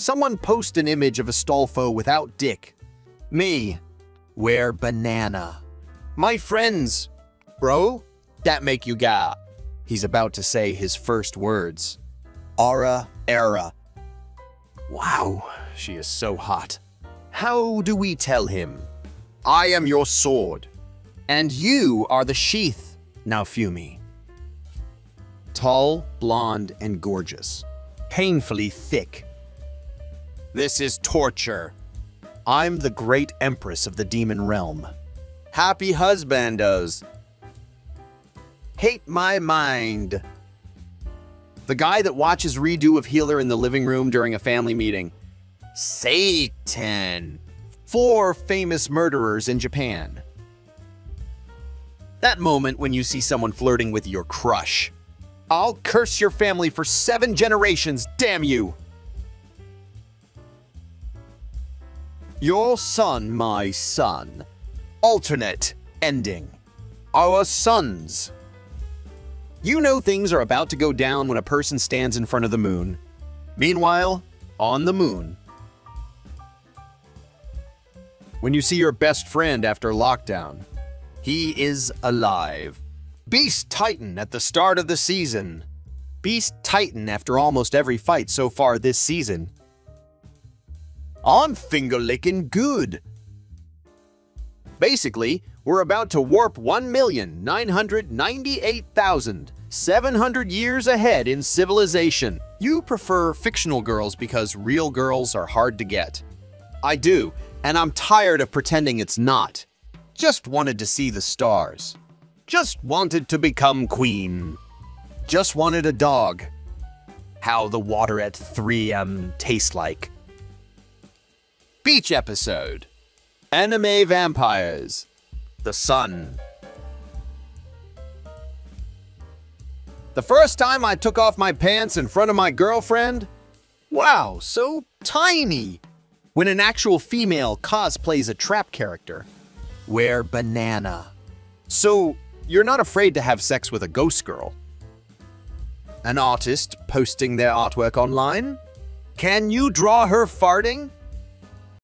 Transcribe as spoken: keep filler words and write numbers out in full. Someone post an image of Astolfo without dick. Me. Wear banana. My friends. Bro, that make you ga. He's about to say his first words. Ara, era. Wow, she is so hot. How do we tell him? I am your sword, and you are the sheath, Naofumi. Tall, blonde, and gorgeous. Painfully thick. This is torture. I'm the great empress of the demon realm. Happy husbandos. Hate my mind. The guy that watches Redo of Healer in the living room during a family meeting. Satan. Four famous murderers in Japan. That moment when you see someone flirting with your crush. I'll curse your family for seven generations, damn you! Your son, my son. Alternate ending. Our sons. You know things are about to go down when a person stands in front of the moon. Meanwhile, on the moon. When you see your best friend after lockdown. He is alive. Beast Titan at the start of the season. Beast Titan after almost every fight so far this season. I'm finger-licking good. Basically, we're about to warp one million nine hundred ninety-eight thousand seven hundred years ahead in civilization. You prefer fictional girls because real girls are hard to get. I do, and I'm tired of pretending it's not. Just wanted to see the stars. Just wanted to become queen. Just wanted a dog. How the water at three A M tastes like. Beach episode. Anime vampires. The sun. The first time I took off my pants in front of my girlfriend. Wow, so tiny. When an actual female cosplays a trap character. Wear banana. So, you're not afraid to have sex with a ghost girl. An artist posting their artwork online? Can you draw her farting?